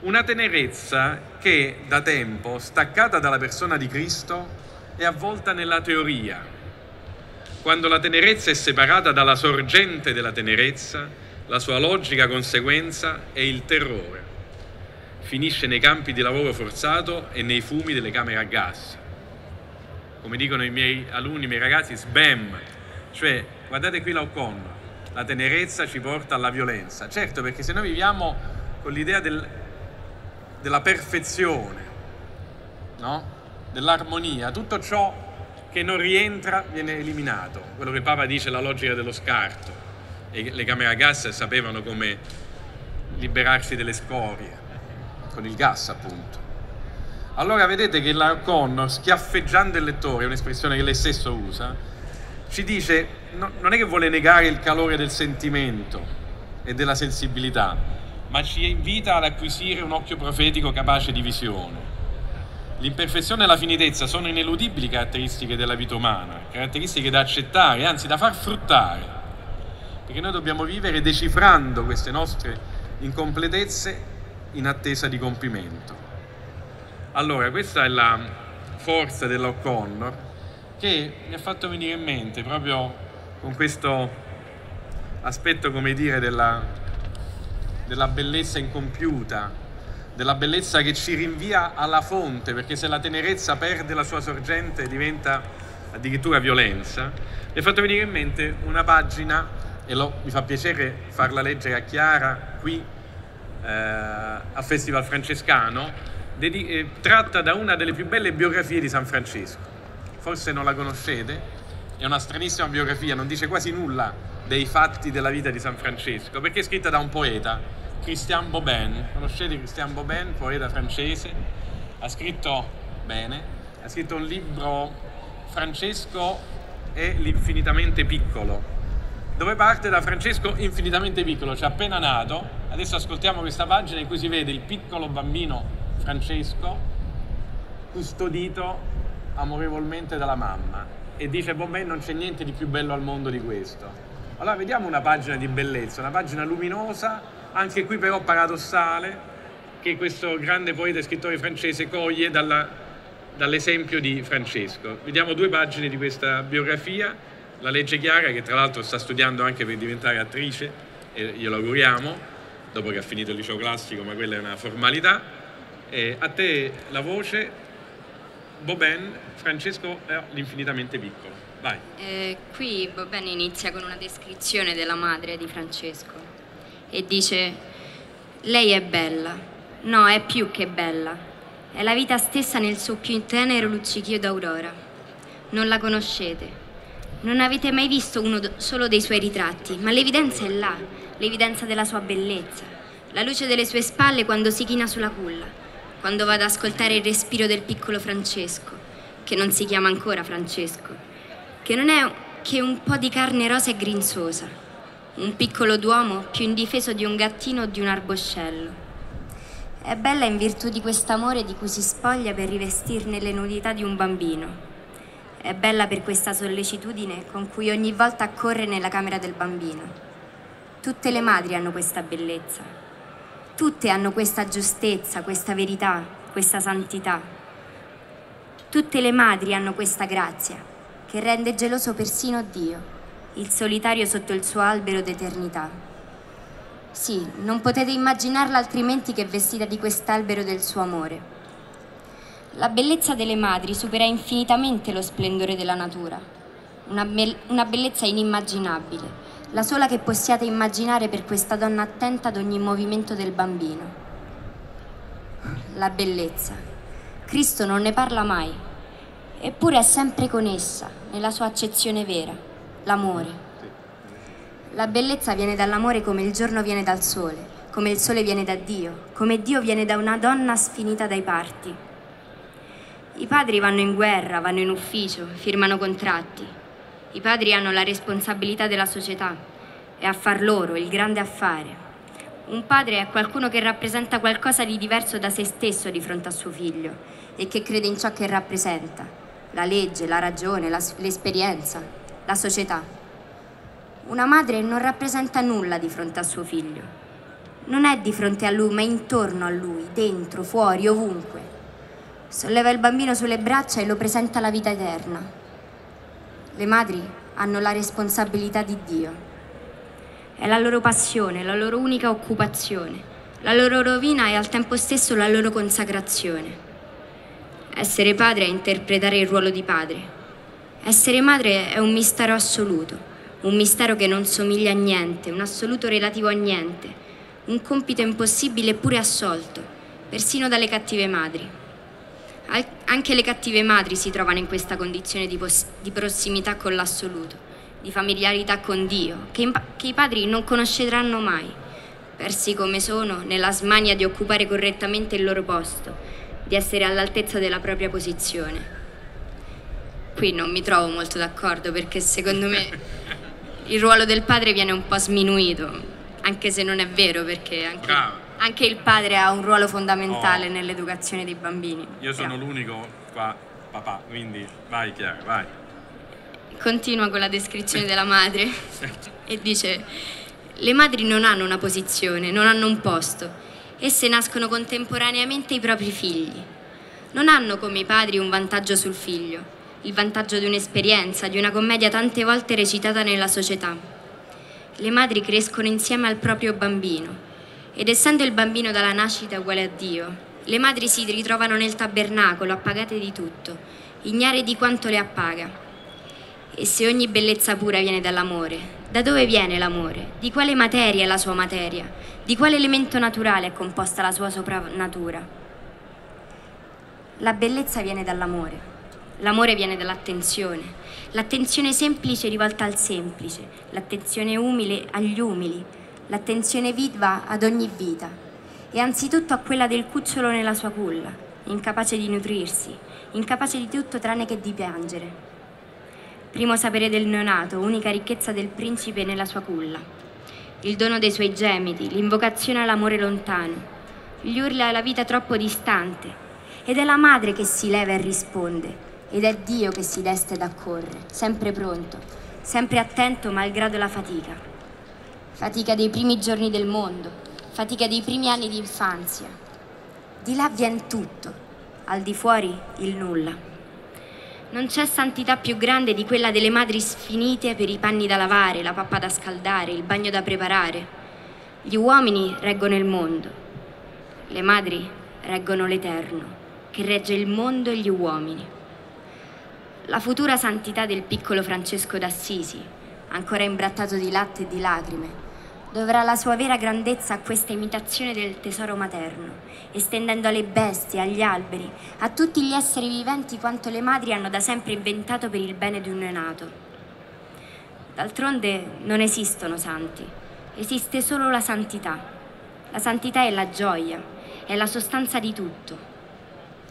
una tenerezza che da tempo, staccata dalla persona di Cristo, è avvolta nella teoria. Quando la tenerezza è separata dalla sorgente della tenerezza, la sua logica conseguenza è il terrore. Finisce nei campi di lavoro forzato e nei fumi delle camere a gas. Come dicono i miei alunni, i miei ragazzi, SBAM, cioè guardate qui O'Connor. La tenerezza ci porta alla violenza. Certo, perché se noi viviamo con l'idea della perfezione, no? Dell'armonia, tutto ciò che non rientra viene eliminato. Quello che il Papa dice è la logica dello scarto. E le camere a gas sapevano come liberarsi delle scorie, con il gas appunto. Allora vedete che O'Connor, schiaffeggiando il lettore, è un'espressione che lei stesso usa, ci dice, no, non è che vuole negare il calore del sentimento e della sensibilità, ma ci invita ad acquisire un occhio profetico capace di visione. L'imperfezione e la finitezza sono ineludibili caratteristiche della vita umana, caratteristiche da accettare, anzi da far fruttare, perché noi dobbiamo vivere decifrando queste nostre incompletezze in attesa di compimento. Allora, questa è la forza dell'O'Connor, che mi ha fatto venire in mente proprio con questo aspetto, come dire, della bellezza incompiuta, della bellezza che ci rinvia alla fonte, perché se la tenerezza perde la sua sorgente diventa addirittura violenza. Mi ha fatto venire in mente una pagina, e mi fa piacere farla leggere a Chiara qui a Festival Francescano, tratta da una delle più belle biografie di San Francesco. Forse non la conoscete, è una stranissima biografia, non dice quasi nulla dei fatti della vita di San Francesco, perché è scritta da un poeta, Christian Bobin. Conoscete Christian Bobin, poeta francese? Ha scritto un libro, Francesco e l'infinitamente piccolo, dove parte da Francesco infinitamente piccolo, cioè appena nato. Adesso ascoltiamo questa pagina in cui si vede il piccolo bambino Francesco custodito amorevolmente dalla mamma, e dice Bobin non c'è niente di più bello al mondo di questo. Allora vediamo una pagina di bellezza, una pagina luminosa, anche qui però paradossale, che questo grande poeta e scrittore francese coglie dall'esempio di Francesco. Vediamo due pagine di questa biografia, la legge Chiara, che tra l'altro sta studiando anche per diventare attrice, e glielo auguriamo, dopo che ha finito il liceo classico, ma quella è una formalità. A te la voce, Bobin, Francesco è l'infinitamente piccolo. Vai. Qui Bobin inizia con una descrizione della madre di Francesco e dice: lei è bella, no, è più che bella, è la vita stessa nel suo più tenero luccichio d'aurora. Non la conoscete, non avete mai visto uno solo dei suoi ritratti, ma l'evidenza è là, l'evidenza della sua bellezza, la luce delle sue spalle quando si china sulla culla, quando va ad ascoltare il respiro del piccolo Francesco, che non si chiama ancora Francesco, che non è che un po' di carne rosa e grinzosa, un piccolo duomo più indifeso di un gattino o di un arboscello. È bella in virtù di quest'amore di cui si spoglia per rivestirne le nudità di un bambino. È bella per questa sollecitudine con cui ogni volta accorre nella camera del bambino. Tutte le madri hanno questa bellezza. Tutte hanno questa giustezza, questa verità, questa santità. Tutte le madri hanno questa grazia che rende geloso persino Dio, il solitario sotto il suo albero d'eternità. Sì, non potete immaginarla altrimenti che vestita di quest'albero del suo amore. La bellezza delle madri supera infinitamente lo splendore della natura. Una bellezza inimmaginabile, la sola che possiate immaginare per questa donna attenta ad ogni movimento del bambino. La bellezza. Cristo non ne parla mai, eppure è sempre con essa, nella sua accezione vera, l'amore. La bellezza viene dall'amore come il giorno viene dal sole, come il sole viene da Dio, come Dio viene da una donna sfinita dai parti. I padri vanno in guerra, vanno in ufficio, firmano contratti. I padri hanno la responsabilità della società, è affar loro, il grande affare. Un padre è qualcuno che rappresenta qualcosa di diverso da se stesso di fronte a suo figlio e che crede in ciò che rappresenta, la legge, la ragione, l'esperienza, la società. Una madre non rappresenta nulla di fronte a suo figlio. Non è di fronte a lui, ma intorno a lui, dentro, fuori, ovunque. Solleva il bambino sulle braccia e lo presenta alla vita eterna. Le madri hanno la responsabilità di Dio. È la loro passione, la loro unica occupazione, la loro rovina e al tempo stesso la loro consacrazione. Essere padre è interpretare il ruolo di padre. Essere madre è un mistero assoluto. Un mistero che non somiglia a niente, un assoluto relativo a niente, un compito impossibile eppure assolto, persino dalle cattive madri. Anche le cattive madri si trovano in questa condizione di prossimità con l'assoluto, di familiarità con Dio, che i padri non conosceranno mai, persi come sono nella smania di occupare correttamente il loro posto, di essere all'altezza della propria posizione. Qui non mi trovo molto d'accordo perché secondo me il ruolo del padre viene un po' sminuito, anche se non è vero, perché anche il padre ha un ruolo fondamentale nell'educazione dei bambini. Io sono l'unico qua papà, quindi vai Chiara, vai. Continua con la descrizione della madre e dice: le madri non hanno una posizione, non hanno un posto, esse nascono contemporaneamente i propri figli. Non hanno come i padri un vantaggio sul figlio, il vantaggio di un'esperienza, di una commedia tante volte recitata nella società. Le madri crescono insieme al proprio bambino ed essendo il bambino dalla nascita uguale a Dio, le madri si ritrovano nel tabernacolo appagate di tutto, ignare di quanto le appaga. E se ogni bellezza pura viene dall'amore, da dove viene l'amore? Di quale materia è la sua materia? Di quale elemento naturale è composta la sua sopranatura? La bellezza viene dall'amore. L'amore viene dall'attenzione, l'attenzione semplice rivolta al semplice, l'attenzione umile agli umili, l'attenzione viva ad ogni vita e anzitutto a quella del cucciolo nella sua culla, incapace di nutrirsi, incapace di tutto tranne che di piangere. Primo sapere del neonato, unica ricchezza del principe nella sua culla, il dono dei suoi gemiti, l'invocazione all'amore lontano, gli urla alla vita troppo distante ed è la madre che si leva e risponde. Ed è Dio che si desta ed accorre, sempre pronto, sempre attento malgrado la fatica. Fatica dei primi giorni del mondo, fatica dei primi anni di infanzia. Di là vien tutto, al di fuori il nulla. Non c'è santità più grande di quella delle madri sfinite per i panni da lavare, la pappa da scaldare, il bagno da preparare. Gli uomini reggono il mondo, le madri reggono l'Eterno, che regge il mondo e gli uomini. La futura santità del piccolo Francesco d'Assisi, ancora imbrattato di latte e di lacrime, dovrà la sua vera grandezza a questa imitazione del tesoro materno, estendendo alle bestie, agli alberi, a tutti gli esseri viventi quanto le madri hanno da sempre inventato per il bene di un neonato. D'altronde non esistono santi, esiste solo la santità. La santità è la gioia, è la sostanza di tutto.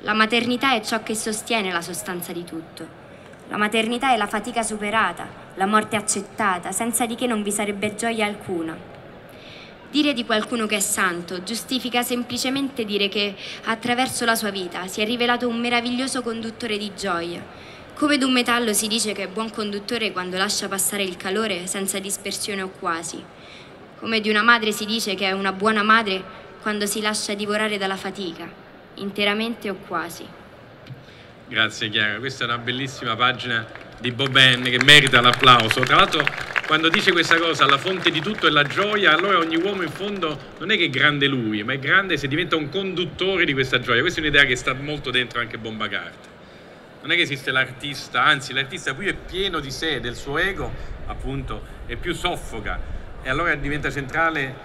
La maternità è ciò che sostiene la sostanza di tutto. La maternità è la fatica superata, la morte accettata, senza di che non vi sarebbe gioia alcuna. Dire di qualcuno che è santo giustifica semplicemente dire che, attraverso la sua vita, si è rivelato un meraviglioso conduttore di gioia. Come d'un metallo si dice che è buon conduttore quando lascia passare il calore senza dispersione o quasi. Come di una madre si dice che è una buona madre quando si lascia divorare dalla fatica, interamente o quasi. Grazie Chiara, questa è una bellissima pagina di Bobin che merita l'applauso. Tra l'altro quando dice questa cosa, la fonte di tutto è la gioia, allora ogni uomo in fondo non è che è grande lui, ma è grande se diventa un conduttore di questa gioia. Questa è un'idea che sta molto dentro anche Bombacarta. Non è che esiste l'artista, anzi l'artista più è pieno di sé, del suo ego, appunto, e più soffoca. E allora diventa centrale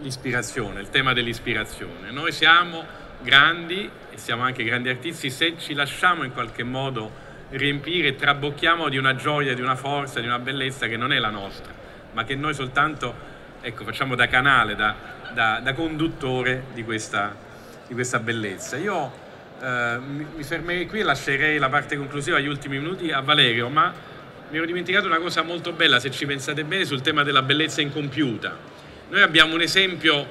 l'ispirazione, il tema dell'ispirazione. Noi siamo grandi e siamo anche grandi artisti se ci lasciamo in qualche modo riempire, trabocchiamo di una gioia, di una forza, di una bellezza che non è la nostra, ma che noi soltanto, ecco, facciamo da canale, da conduttore di questa bellezza. Io mi fermerei qui e lascerei la parte conclusiva, gli ultimi minuti, a Valerio, ma mi ero dimenticato una cosa molto bella, se ci pensate bene, sul tema della bellezza incompiuta. Noi abbiamo un esempio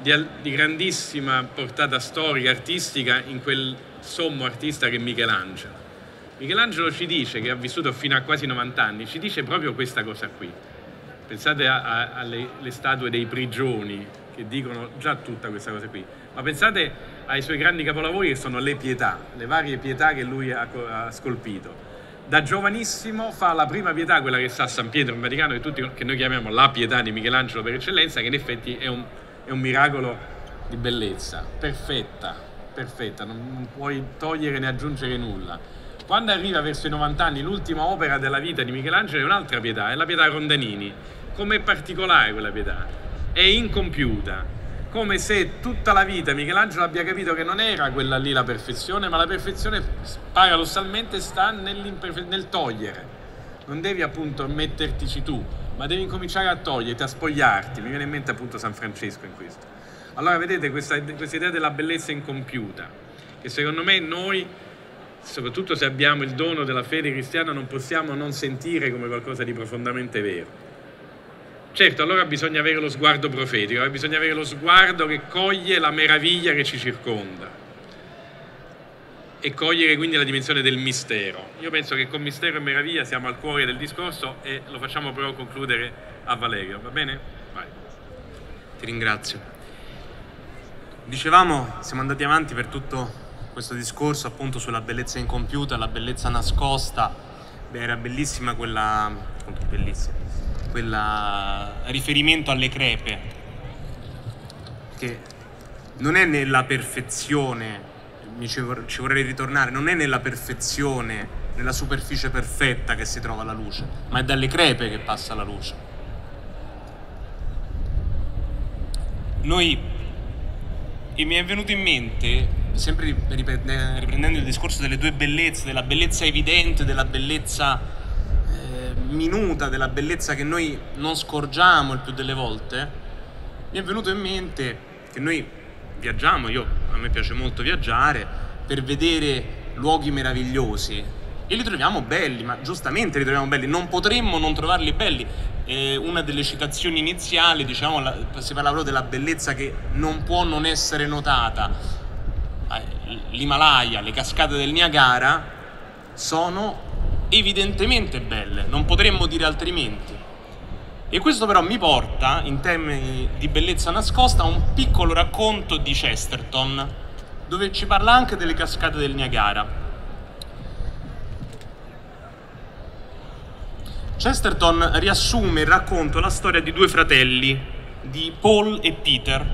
di grandissima portata storica, artistica, in quel sommo artista che è Michelangelo. Michelangelo ci dice, che ha vissuto fino a quasi 90 anni, ci dice proprio questa cosa qui. Pensate alle statue dei prigioni, che dicono già tutta questa cosa qui, ma pensate ai suoi grandi capolavori che sono le pietà, le varie pietà che lui ha scolpito. Da giovanissimo fa la prima pietà, quella che sta a San Pietro in Vaticano, che noi chiamiamo la pietà di Michelangelo per eccellenza, che in effetti è un miracolo di bellezza, perfetta, perfetta, non puoi togliere né aggiungere nulla. Quando arriva verso i 90 anni, l'ultima opera della vita di Michelangelo è un'altra pietà, è la pietà Rondanini. Com'è particolare quella pietà? È incompiuta, come se tutta la vita Michelangelo abbia capito che non era quella lì la perfezione, ma la perfezione paradossalmente sta nel togliere. Non devi appunto mettertici tu, ma devi incominciare a toglierti, a spogliarti. Mi viene in mente appunto San Francesco in questo. Allora vedete questa idea della bellezza incompiuta, che secondo me noi, soprattutto se abbiamo il dono della fede cristiana, non possiamo non sentire come qualcosa di profondamente vero. Certo, allora bisogna avere lo sguardo profetico, bisogna avere lo sguardo che coglie la meraviglia che ci circonda e cogliere quindi la dimensione del mistero. Io penso che con mistero e meraviglia siamo al cuore del discorso e lo facciamo però concludere a Valerio, va bene? Vai. Ti ringrazio. Dicevamo, siamo andati avanti per tutto questo discorso appunto sulla bellezza incompiuta, la bellezza nascosta. Beh, era bellissima quella riferimento alle crepe, che non è nella perfezione. Ci vorrei ritornare, non è nella perfezione, nella superficie perfetta che si trova la luce, ma è dalle crepe che passa la luce. E mi è venuto in mente, sempre riprendendo il discorso delle due bellezze, della bellezza evidente, della bellezza minuta, della bellezza che noi non scorgiamo il più delle volte, mi è venuto in mente che noi viaggiamo, a me piace molto viaggiare, per vedere luoghi meravigliosi e li troviamo belli, ma giustamente li troviamo belli, non potremmo non trovarli belli. Una delle citazioni iniziali, diciamo, si parlava della bellezza che non può non essere notata. L'Himalaya, le cascate del Niagara sono evidentemente belle, non potremmo dire altrimenti. E questo però mi porta, in termini di bellezza nascosta, a un piccolo racconto di Chesterton, dove ci parla anche delle cascate del Niagara. Chesterton riassume il racconto, la storia di due fratelli di Paul e Peter,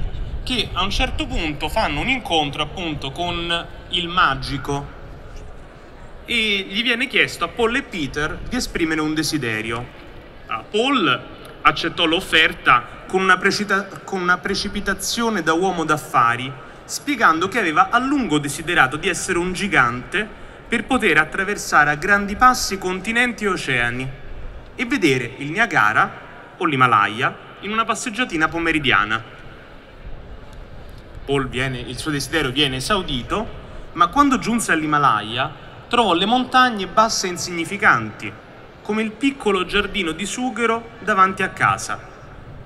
che a un certo punto fanno un incontro appunto con il magico e gli viene chiesto a Paul e Peter di esprimere un desiderio. Paul accettò l'offerta con una precipitazione da uomo d'affari, spiegando che aveva a lungo desiderato di essere un gigante per poter attraversare a grandi passi continenti e oceani e vedere il Niagara o l'Himalaya in una passeggiatina pomeridiana. Paul il suo desiderio viene esaudito, ma quando giunse all'Himalaya trovò le montagne basse e insignificanti, come il piccolo giardino di sughero davanti a casa,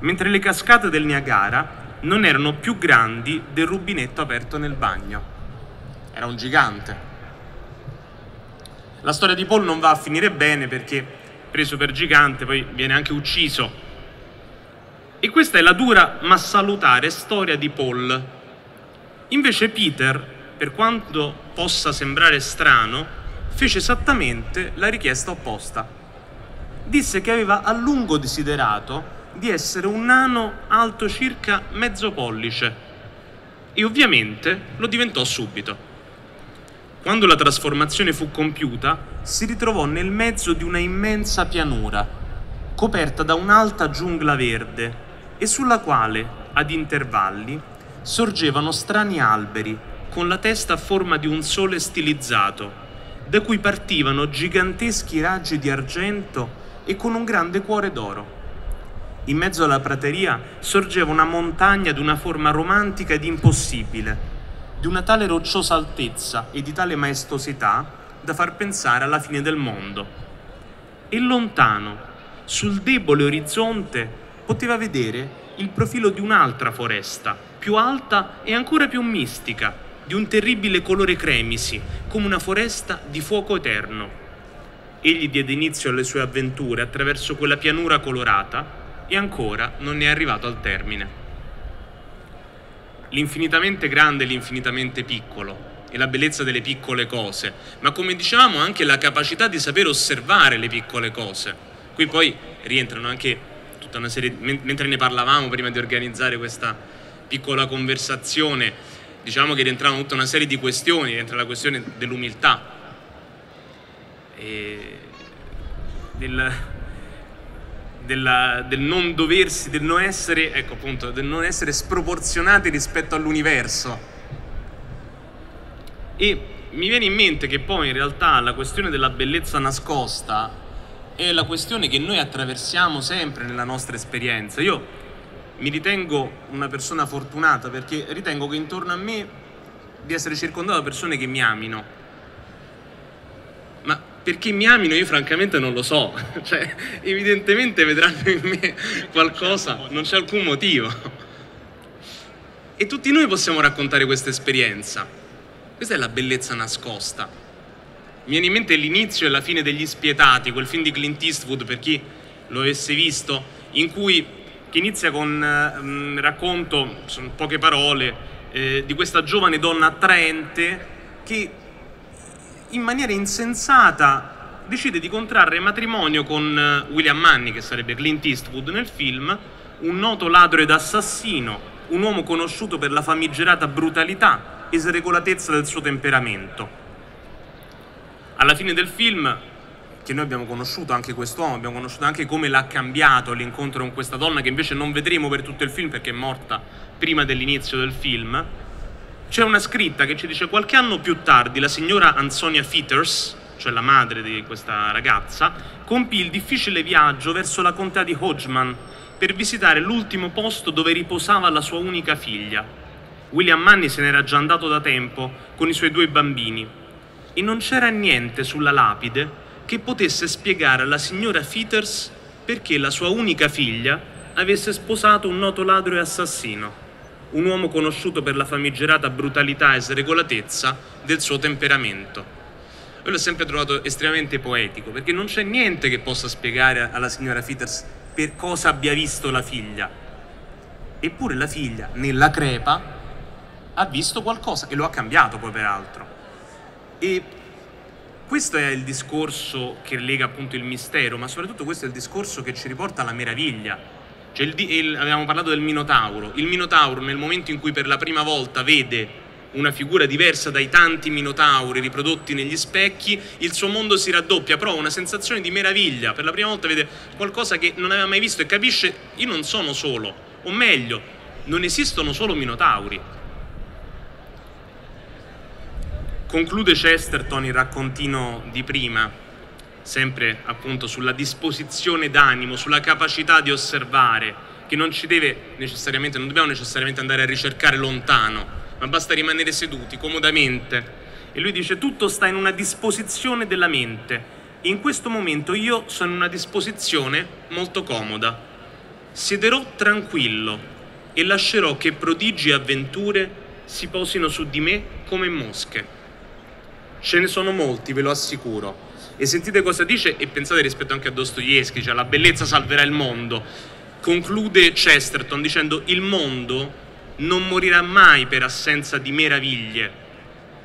mentre le cascate del Niagara non erano più grandi del rubinetto aperto nel bagno. Era un gigante. La storia di Paul non va a finire bene perché, preso per gigante, poi viene anche ucciso. E questa è la dura ma salutare storia di Paul. Invece Peter, per quanto possa sembrare strano, fece esattamente la richiesta opposta. Disse che aveva a lungo desiderato di essere un nano alto circa mezzo pollice e ovviamente lo diventò subito. Quando la trasformazione fu compiuta, si ritrovò nel mezzo di una immensa pianura, coperta da un'alta giungla verde e sulla quale, ad intervalli, sorgevano strani alberi con la testa a forma di un sole stilizzato, da cui partivano giganteschi raggi di argento e con un grande cuore d'oro. In mezzo alla prateria sorgeva una montagna di una forma romantica ed impossibile, di una tale rocciosa altezza e di tale maestosità da far pensare alla fine del mondo. E lontano, sul debole orizzonte, poteva vedere il profilo di un'altra foresta, più alta e ancora più mistica, di un terribile colore cremisi, come una foresta di fuoco eterno. Egli diede inizio alle sue avventure attraverso quella pianura colorata, e ancora non è arrivato al termine. L'infinitamente grande e l'infinitamente piccolo è la bellezza delle piccole cose, ma come dicevamo anche la capacità di sapere osservare le piccole cose. Qui poi rientrano anche tutta una serie, mentre ne parlavamo prima di organizzare questa piccola conversazione, diciamo che rientravano tutta una serie di questioni, rientra la questione dell'umiltà e del non doversi, del non essere, ecco appunto, del non essere sproporzionati rispetto all'universo. E mi viene in mente che poi in realtà la questione della bellezza nascosta è la questione che noi attraversiamo sempre nella nostra esperienza. Io mi ritengo una persona fortunata perché ritengo che intorno a me di essere circondato da persone che mi amino. Ma perché mi amino io francamente non lo so, cioè evidentemente vedranno in me qualcosa, non c'è alcun motivo. E tutti noi possiamo raccontare questa esperienza, questa è la bellezza nascosta. Mi viene in mente l'inizio e la fine degli Spietati, quel film di Clint Eastwood per chi lo avesse visto, in cui che inizia con un racconto, sono poche parole, di questa giovane donna attraente che in maniera insensata decide di contrarre matrimonio con William Manny, che sarebbe Clint Eastwood nel film, un noto ladro ed assassino, un uomo conosciuto per la famigerata brutalità e sregolatezza del suo temperamento. Alla fine del film, che noi abbiamo conosciuto anche quest'uomo, abbiamo conosciuto anche come l'ha cambiato l'incontro con questa donna, che invece non vedremo per tutto il film perché è morta prima dell'inizio del film, c'è una scritta che ci dice: qualche anno più tardi la signora Ansonia Peters, cioè la madre di questa ragazza, compì il difficile viaggio verso la contea di Hodgman per visitare l'ultimo posto dove riposava la sua unica figlia. William Manny se n'era già andato da tempo con i suoi due bambini e non c'era niente sulla lapide che potesse spiegare alla signora Peters perché la sua unica figlia avesse sposato un noto ladro e assassino, un uomo conosciuto per la famigerata brutalità e sregolatezza del suo temperamento. Io l'ho sempre trovato estremamente poetico, perché non c'è niente che possa spiegare alla signora Peters per cosa abbia visto la figlia. Eppure la figlia, nella crepa, ha visto qualcosa, e lo ha cambiato poi peraltro. E questo è il discorso che lega appunto il mistero, ma soprattutto questo è il discorso che ci riporta alla meraviglia. Cioè abbiamo parlato del Minotauro. Il Minotauro, nel momento in cui per la prima volta vede una figura diversa dai tanti minotauri riprodotti negli specchi, il suo mondo si raddoppia, prova una sensazione di meraviglia, per la prima volta vede qualcosa che non aveva mai visto e capisce: io non sono solo, o meglio, non esistono solo minotauri. Conclude Chesterton il raccontino di prima, sempre appunto sulla disposizione d'animo, sulla capacità di osservare, che non ci deve necessariamente, non dobbiamo necessariamente andare a ricercare lontano, ma basta rimanere seduti comodamente. E lui dice: tutto sta in una disposizione della mente. In questo momento io sono in una disposizione molto comoda. Siederò tranquillo e lascerò che prodigi e avventure si posino su di me come mosche. Ce ne sono molti, ve lo assicuro. E sentite cosa dice, e pensate rispetto anche a Dostoevskij, cioè la bellezza salverà il mondo. Conclude Chesterton dicendo: il mondo non morirà mai per assenza di meraviglie,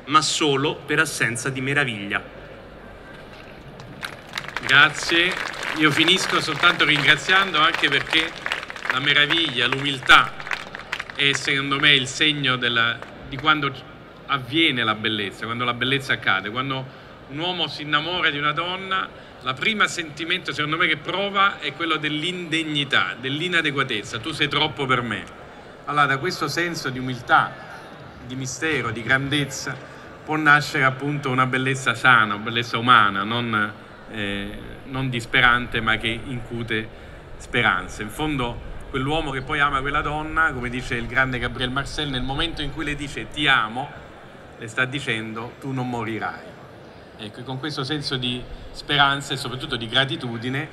ma solo per assenza di meraviglia. Grazie. Io finisco soltanto ringraziando, anche perché la meraviglia, l'umiltà è secondo me il segno di quando avviene la bellezza, quando la bellezza accade. Quando un uomo si innamora di una donna, il primo sentimento secondo me che prova è quello dell'indegnità, dell'inadeguatezza. Tu sei troppo per me. Allora, da questo senso di umiltà, di mistero, di grandezza, può nascere appunto una bellezza sana, una bellezza umana, non disperante, ma che incute speranze. In fondo, quell'uomo che poi ama quella donna, come dice il grande Gabriel Marcel, nel momento in cui le dice ti amo, le sta dicendo tu non morirai. Ecco, con questo senso di speranza e soprattutto di gratitudine,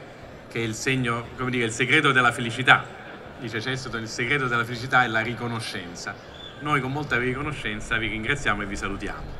che è il segno, come dire, il segreto della felicità. Dice Chesterton, il segreto della felicità è la riconoscenza. Noi con molta riconoscenza vi ringraziamo e vi salutiamo.